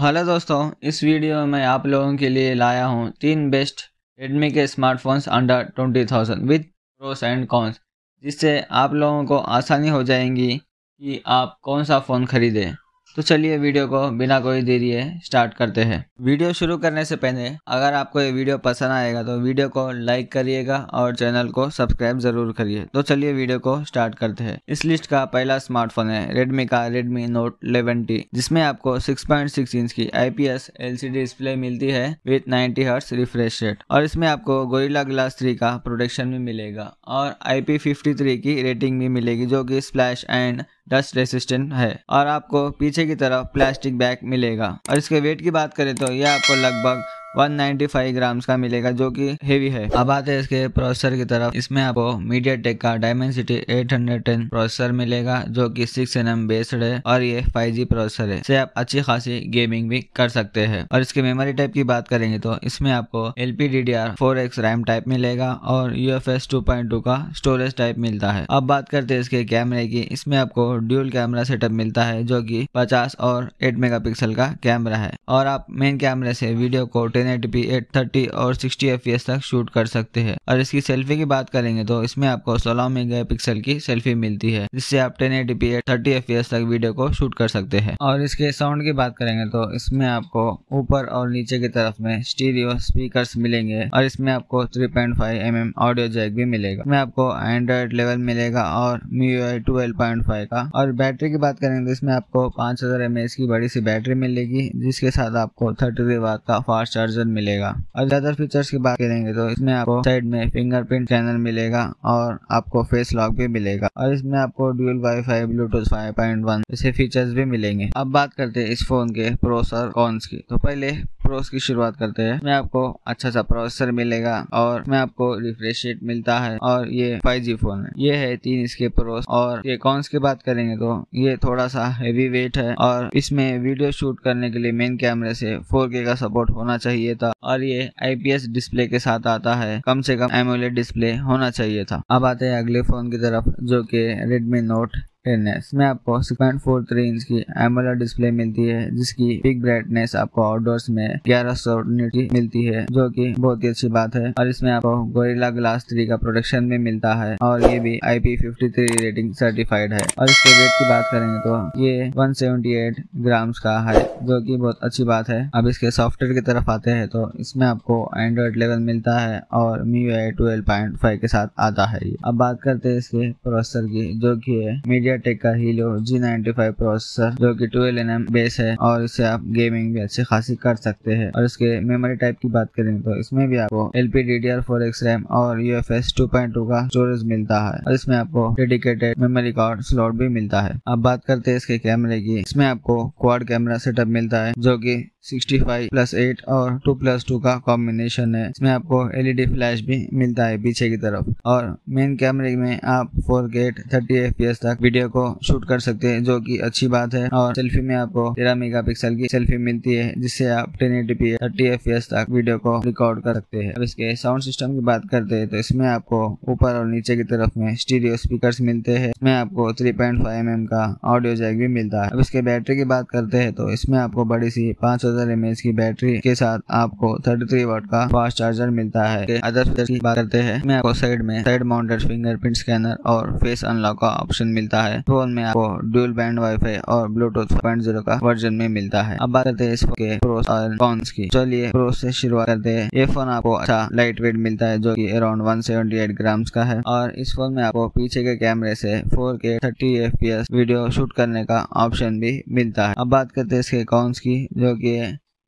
Hello दोस्तों, इस video में आप लोगों के लिए लाया हूँ 3 बेस्ट रेडमी के smartphones under 20,000 with pros and cons, जिससे आप लोगों को आसानी हो जाएगी कि आप कौन सा फ़ोन खरीदें। तो चलिए वीडियो को बिना कोई देरी स्टार्ट करते हैं। वीडियो शुरू करने से पहले अगर आपको ये वीडियो पसंद आएगा तो वीडियो को लाइक करिएगा और चैनल को सब्सक्राइब ज़रूर करिए। तो चलिए वीडियो को स्टार्ट करते हैं। इस लिस्ट का पहला स्मार्टफोन है रेडमी का रेडमी नोट 11T, जिसमें आपको 6.6 इंच की IPS LCD डिस्प्ले मिलती है विथ 90 हर्ट्ज रिफ्रेश रेट, और इसमें आपको गोरिल्ला ग्लास 3 का प्रोटेक्शन भी मिलेगा और IP53 की रेटिंग भी मिलेगी, जो कि स्प्लैश एंड डस्ट रेसिस्टेंट है। और आपको पीछे की तरफ प्लास्टिक बैग मिलेगा। और इसके वेट की बात करें तो यह आपको लगभग 195 ग्राम्स का मिलेगा, जो कि हेवी है। अब आते हैं इसके प्रोसेसर की तरफ। इसमें आपको मीडियाटेक का डायमेंसिटी 810 प्रोसेसर मिलेगा, जो कि 6nm बेस्ड है और ये 5G प्रोसेसर है, से आप अच्छी खासी गेमिंग भी कर सकते हैं। और इसके मेमोरी टाइप की बात करेंगे तो इसमें आपको LPDDR4X रैम टाइप मिलेगा और UFS 2.2 का स्टोरेज टाइप मिलता है। अब बात करते हैं इसके कैमरे की। इसमें आपको ड्यूल कैमरा सेटअप मिलता है, जो की 50 और 8 मेगापिक्सल का कैमरा है, और आप मेन कैमरे से वीडियो को 1080p 830 और 60fps तक शूट कर सकते हैं। और इसकी सेल्फी की बात करेंगे तो इसमें आपको 16 मेगापिक्सल की सेल्फी मिलती है, जिससे आप 1080p 30fps तक वीडियो को शूट कर सकते हैं। और इसके साउंड की बात करेंगे तो इसमें आपको ऊपर और नीचे की तरफ में स्टीरियो स्पीकर्स मिलेंगे, और इसमें आपको 3.5mm ऑडियो जैक भी मिलेगा। इसमें आपको एंड्रॉइड 11 मिलेगा और MIUI 12.5 का। और बैटरी की बात करेंगे तो इसमें आपको 5000 mAh की बड़ी सी बैटरी मिलेगी, जिसके साथ आपको 33 वाट का फास्ट चार्जर मिलेगा। और ज्यादा फीचर्स की बात करेंगे तो इसमें आपको साइड में फिंगरप्रिंट स्कैनर मिलेगा और आपको फेस लॉक भी मिलेगा, और इसमें आपको ड्यूल वाईफाई ब्लूटूथ 5.1 जैसे फीचर्स भी मिलेंगे। अब बात करते हैं इस फोन के प्रोस और कॉन्स की। तो पहले प्रोस की शुरुआत करते हैं। इसमें आपको अच्छा सा प्रोसेसर मिलेगा और इसमें आपको रिफ्रेश रेट मिलता है, और ये 5G फोन है। ये है 3 इसके प्रोस। और ये कॉन्स की बात करेंगे तो ये थोड़ा सा हेवी वेट है, और इसमें वीडियो शूट करने के लिए मेन कैमरे से 4K का सपोर्ट होना चाहिए था, और ये IPS डिस्प्ले के साथ आता है। कम से कम AMOLED डिस्प्ले होना चाहिए था। अब आते हैं अगले फोन की तरफ, जो कि Redmi Note 11T। में आपको 6.43 इंच की AMOLED डिस्प्ले मिलती है, जिसकी पिक ब्राइटनेस आपको आउटडोर्स में 1100 नीटी मिलती है, जो कि बहुत ही अच्छी बात है। और इसमें आपको गोरिल्ला ग्लास 3 का प्रोटेक्शन भी मिलता है, और ये भी IP53 रेटिंग सर्टिफाइड है। और इसके वेट की बात करेंगे तो ये 178 ग्राम्स का है, जो कि बहुत अच्छी बात है। अब इसके सॉफ्टवेयर की तरफ आते हैं तो इसमें आपको एंड्रॉइड 11 मिलता है और MIUI 12.5 के साथ आता है। अब बात करते हैं इसके प्रोसेसर की, जो की है मीडियाटेक का हीलो G95 प्रोसेसर, जो कि 12nm बेस है, और इससे आप गेमिंग भी अच्छी खासी कर सकते हैं। और इसके मेमोरी टाइप की बात करें तो इसमें भी आपको LPDDR4X रैम और UFS 2.2 का स्टोरेज मिलता है, और इसमें आपको डेडिकेटेड मेमोरी कार्ड स्लॉट भी मिलता है। अब बात करते हैं इसके कैमरे की। इसमें आपको क्वाड कैमरा सेटअप मिलता है, जो की 65+8 और 2+2 का कॉम्बिनेशन है। इसमें आपको LED फ्लैश भी मिलता है पीछे की तरफ, और मेन कैमरे में आप 4K 30fps तक वीडियो को शूट कर सकते हैं, जो कि अच्छी बात है। और सेल्फी में आपको 13 मेगापिक्सल की सेल्फी मिलती है, जिससे आप 1080p 30fps तक वीडियो को रिकॉर्ड कर सकते हैं। अब इसके साउंड सिस्टम की बात करते हैं तो इसमें आपको ऊपर और नीचे की तरफ में स्टीरियो स्पीकर्स मिलते हैं। इसमें आपको 3.5mm का ऑडियो जैक भी मिलता है। अब इसके बैटरी की बात करते हैं तो इसमें आपको बड़ी सी 5000 mAh की बैटरी के साथ आपको 33 वाट का फास्ट चार्जर मिलता है। अदर फीचर्स की बात करते हैं। इसमें आपको साइड माउंटेड फिंगरप्रिंट स्कैनर और फेस अनलॉक का ऑप्शन मिलता है। फोन में आपको ड्यूल बैंड वाईफाई और ब्लूटूथ 5.0 का वर्जन में मिलता है। अब बात करते हैं इसके प्रोस और कॉन्स की। चलिए प्रोस से शुरुआत करते हैं। ये फोन आपको अच्छा लाइट वेट मिलता है, जो की अराउंड 178 ग्राम्स का है, और इस फोन में आपको पीछे के कैमरे से 4K 30fps वीडियो शूट करने का ऑप्शन भी मिलता है। अब बात करते हैं इसके कॉन्स की, जो की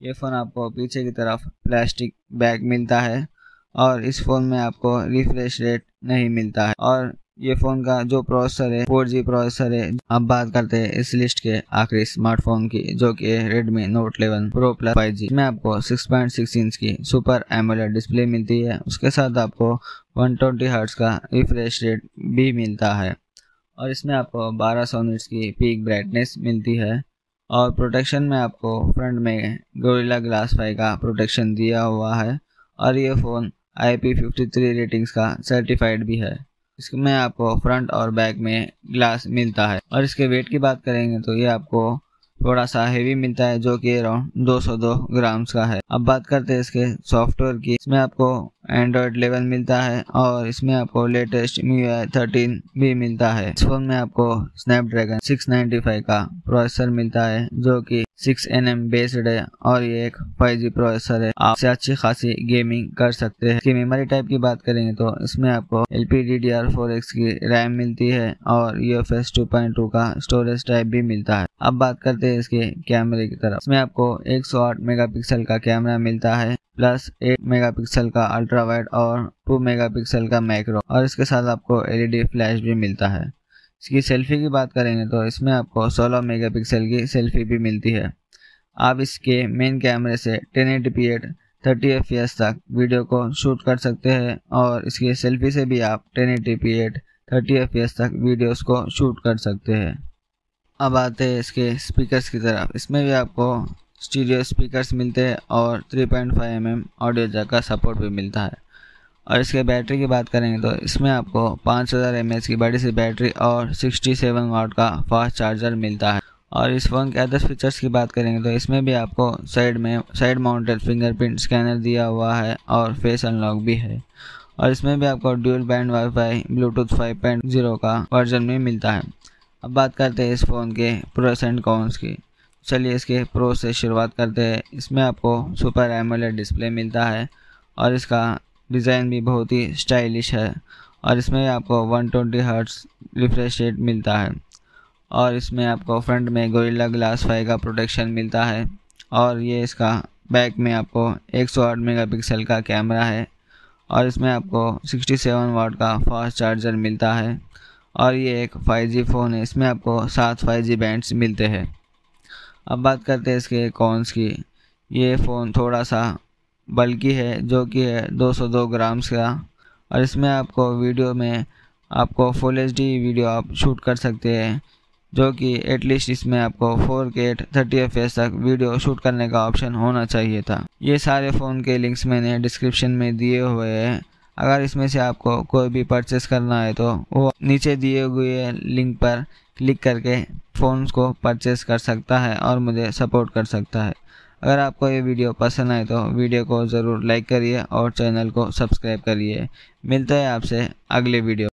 ये फोन आपको पीछे की तरफ प्लास्टिक बैग मिलता है, और इस फोन में आपको रिफ्रेश रेट नहीं मिलता है, और ये फोन का जो प्रोसेसर है 4G प्रोसेसर है। अब बात करते हैं इस लिस्ट के आखिरी स्मार्टफोन की, जो कि Redmi Note 11 Pro Plus 5G। में आपको 6.6 इंच की सुपर AMOLED डिस्प्ले मिलती है, उसके साथ आपको 120 हर्ट्ज का रिफ्रेश रेट भी मिलता है, और इसमें आपको 1200 निट्स की पीक ब्राइटनेस मिलती है। और प्रोटेक्शन में आपको फ्रंट में गोरिल्ला ग्लास 5 का प्रोटेक्शन दिया हुआ है, और ये फ़ोन IP53 रेटिंग्स का सर्टिफाइड भी है। इसमें आपको फ्रंट और बैक में ग्लास मिलता है। और इसके वेट की बात करेंगे तो ये आपको थोड़ा सा हेवी मिलता है जो कि अराउंड 202 ग्राम्स का है। अब बात करते हैं इसके सॉफ्टवेयर की। इसमें आपको एंड्रॉयड 11 मिलता है और इसमें आपको लेटेस्ट MIUI 13 भी मिलता है। इस फोन में आपको स्नैपड्रैगन 695 का प्रोसेसर मिलता है जो कि 6nm बेस्ड है और ये एक 5G प्रोसेसर है। आपसे अच्छी खासी गेमिंग कर सकते हैं। इसकी मेमोरी टाइप की बात करेंगे तो इसमें आपको LPDDR4X की रैम मिलती है और UFS 2.2 का स्टोरेज टाइप भी मिलता है। अब बात करते हैं इसके कैमरे की तरफ। इसमें आपको 108 मेगापिक्सल का कैमरा मिलता है प्लस 8 मेगापिक्सल का अल्ट्रा वाइड और 2 मेगापिक्सल का मैक्रो और इसके साथ आपको LED फ्लैश भी मिलता है। इसकी सेल्फी की बात करेंगे तो इसमें आपको 16 मेगापिक्सल की सेल्फी भी मिलती है। आप इसके मेन कैमरे से 1080p 30fps तक वीडियो को शूट कर सकते हैं और इसकी सेल्फी से भी आप 1080p 30fps तक वीडियोस को शूट कर सकते हैं। अब आते हैं इसके स्पीकर्स की तरफ। इसमें भी आपको स्टीरियो स्पीकर्स मिलते हैं और 3.5mm ऑडियो जैक का सपोर्ट भी मिलता है। और इसके बैटरी की बात करेंगे तो इसमें आपको 5000 mAh की बड़ी सी बैटरी और 67 वाट का फास्ट चार्जर मिलता है। और इस फ़ोन के अदर फीचर्स की बात करेंगे तो इसमें भी आपको साइड माउंटेड फिंगरप्रिंट स्कैनर दिया हुआ है और फेस अनलॉक भी है। और इसमें भी आपको ड्यूल बैंड वाईफाई ब्लूटूथ 5.0 का वर्जन भी मिलता है। अब बात करते हैं इस फ़ोन के प्रोस एंड कॉन्स की। चलिए इसके प्रो से शुरुआत करते हैं। इसमें आपको सुपर एमोलेड डिस्प्ले मिलता है और इसका डिज़ाइन भी बहुत ही स्टाइलिश है। और इसमें आपको 120 हर्ट्ज़ रिफ्रेश रेट मिलता है और इसमें आपको फ्रंट में गोरिल्ला ग्लास 5 का प्रोटेक्शन मिलता है। और ये इसका बैक में आपको 108 मेगापिक्सल का कैमरा है और इसमें आपको 67 वाट का फास्ट चार्जर मिलता है। और ये एक 5G फ़ोन है। इसमें आपको 7 5G बैंड्स मिलते हैं। अब बात करते हैं इसके कॉन्स की। ये फ़ोन थोड़ा सा बल्कि है जो कि है 202 ग्राम्स का और इसमें आपको वीडियो में आपको फुल HD वीडियो आप शूट कर सकते हैं जो कि एटलीस्ट इसमें आपको 4K 30fps तक वीडियो शूट करने का ऑप्शन होना चाहिए था। ये सारे फ़ोन के लिंक्स मैंने डिस्क्रिप्शन में दिए हुए हैं। अगर इसमें से आपको कोई भी परचेस करना है तो वो नीचे दिए हुए लिंक पर क्लिक करके फ़ोन को परचेस कर सकता है और मुझे सपोर्ट कर सकता है। अगर आपको ये वीडियो पसंद आए तो वीडियो को ज़रूर लाइक करिए और चैनल को सब्सक्राइब करिए। मिलते हैं आपसे अगले वीडियो।